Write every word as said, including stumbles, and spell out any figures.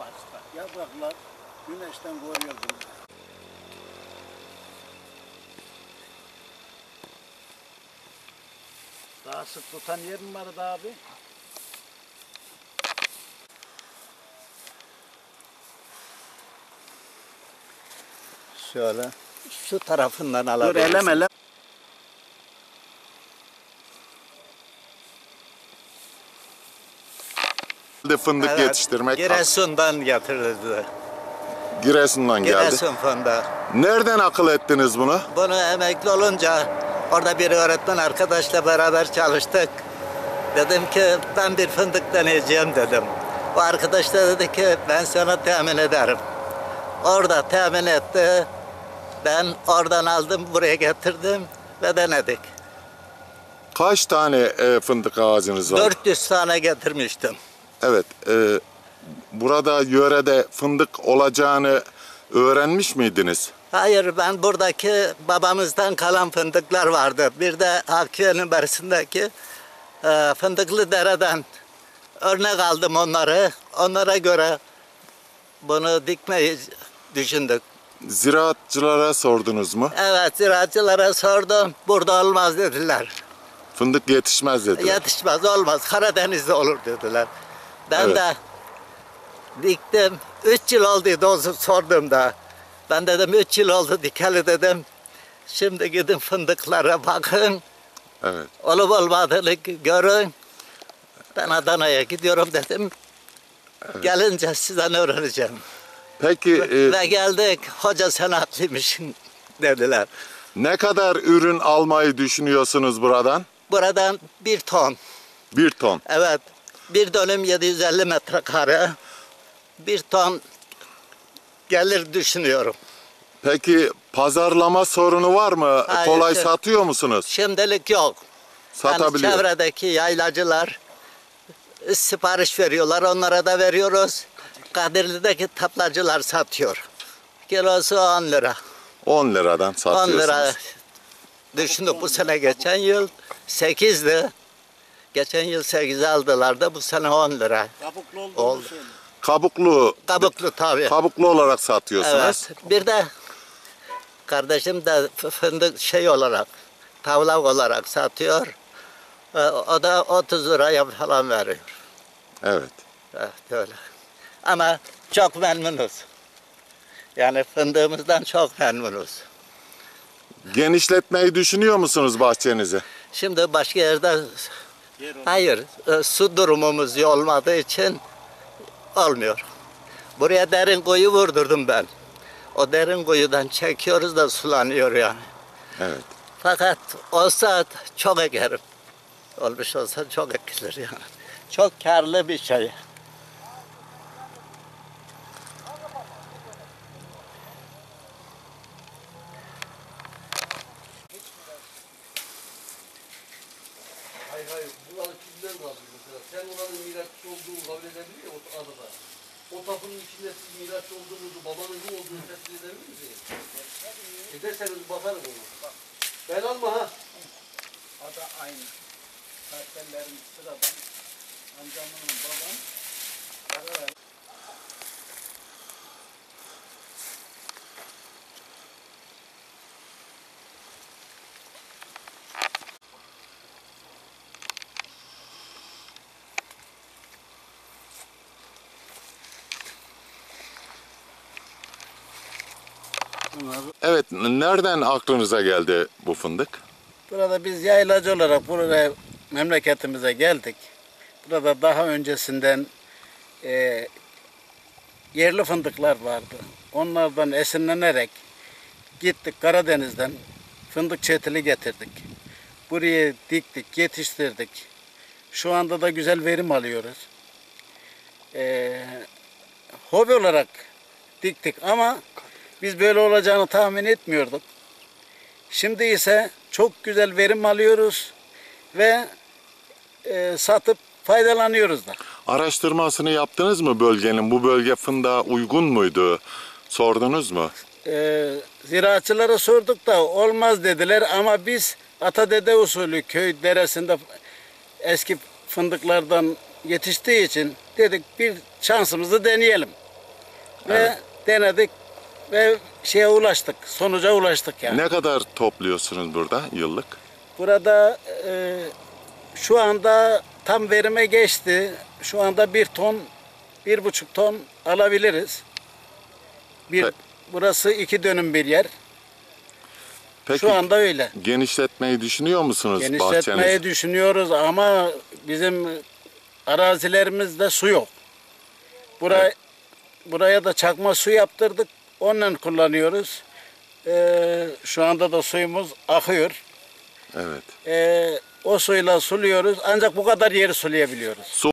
Süper, süper. Yapraklar güneşten koruyor bunu. Daha sık tutan yer mi vardı abi? Şöyle şu tarafından alabiliriz. Dur elem elem. Fındık evet, yetiştirmek. Giresun'dan getirildi. Giresun'dan geldi. Giresun fındığı. Nereden akıl ettiniz bunu? Bunu emekli olunca orada bir öğretmen arkadaşla beraber çalıştık. Dedim ki ben bir fındık deneyeceğim dedim. O arkadaş da dedi ki ben sana temin ederim. Orada temin etti. Ben oradan aldım, buraya getirdim ve denedik. Kaç tane e, fındık ağacınız var? dört yüz tane getirmiştim. Evet, e, burada yörede fındık olacağını öğrenmiş miydiniz? Hayır, ben buradaki babamızdan kalan fındıklar vardı. Bir de Akviye'nin berisindeki e, fındıklı dereden örnek aldım onları. Onlara göre bunu dikmeyi düşündük. Ziraatçılara sordunuz mu? Evet, ziraatçılara sordum. Burada olmaz dediler. Fındık yetişmez dediler. Yetişmez, olmaz. Karadeniz'de olur dediler. Ben evet. de diktim. Üç yıl oldu dozu sorduğumda. Ben dedim üç yıl oldu dikeli dedim. Şimdi gidin fındıklara bakın. Evet. Olup olmadığını görün. Ben Adana'ya gidiyorum dedim. Evet. Gelince sizden öğreneceğim. Peki. Ve e... geldik. Hoca sen haklıymış dediler. Ne kadar ürün almayı düşünüyorsunuz buradan? Buradan bir ton. Bir ton. Evet. Bir dönüm yedi yüz elli metrekare, bir ton gelir düşünüyorum. Peki pazarlama sorunu var mı? Hayır, kolay satıyor musunuz? Şimdilik yok. Satabiliyor. Yani çevredeki yaylacılar sipariş veriyorlar, onlara da veriyoruz. Kadirli'deki taplacılar satıyor. Kilosu on lira. on liradan satıyorsunuz. on lira düşündük bu sene, geçen yıl sekizdi. Geçen yıl sekiz aldılar da bu sene on lira. Kabuklu oldu. Oldu. Kabuklu. Kabuklu tabii. Kabuklu olarak satıyorsunuz. Evet. Bir de kardeşim de fındık şey olarak, tavla olarak satıyor. O da otuz liraya falan veriyor. Evet. Evet öyle. Ama çok memnunuz. Yani fındığımızdan çok memnunuz. Genişletmeyi düşünüyor musunuz bahçenizi? Şimdi başka yerde... Hayır, su durumumuz iyi olmadığı için olmuyor. Buraya derin kuyu vurdurdum ben. O derin kuyudan çekiyoruz da sulanıyor yani. Evet. Fakat olsa çok ekerim. Olmuş olsa çok ekilir yani. Çok karlı bir şey. Sen oranın mirasçı olduğunu kabul edebilir ya o adada. O tapunun içinde siz mirasçı olduğunuzu, babanın ne olduğunu teslim edebilir miyiz? Ederseniz batarım onu. Ben alma ha. Ada aynı. Kartellerin sıradan. Amcamın babam. Ara Evet, nereden aklınıza geldi bu fındık? Burada biz yaylacı olarak buraya memleketimize geldik. Burada daha öncesinden e, yerli fındıklar vardı. Onlardan esinlenerek gittik Karadeniz'den fındık çetili getirdik. Buraya diktik, yetiştirdik. Şu anda da güzel verim alıyoruz. E, hobi olarak diktik ama biz böyle olacağını tahmin etmiyorduk. Şimdi ise çok güzel verim alıyoruz ve e, satıp faydalanıyoruz da. Araştırmasını yaptınız mı bölgenin? Bu bölge fındığa uygun muydu? Sordunuz mu? E, ziraatçılara sorduk da olmaz dediler ama biz atadede usulü köy deresinde eski fındıklardan yetiştiği için dedik bir şansımızı deneyelim. Evet. Ve denedik ve şeye ulaştık, sonuca ulaştık yani. Ne kadar topluyorsunuz burada yıllık? Burada e, şu anda tam verime geçti. Şu anda bir ton, bir buçuk ton alabiliriz. Bir, Pe burası iki dönüm bir yer. Peki, şu anda öyle. Genişletmeyi düşünüyor musunuz bahçenizi? Genişletmeyi düşünüyoruz ama bizim arazilerimizde su yok. Buraya, evet. buraya da çakma su yaptırdık. Onunla kullanıyoruz. Ee, şu anda da suyumuz akıyor. Evet. Ee, o suyla suluyoruz. Ancak bu kadar yeri sulayabiliyoruz. Su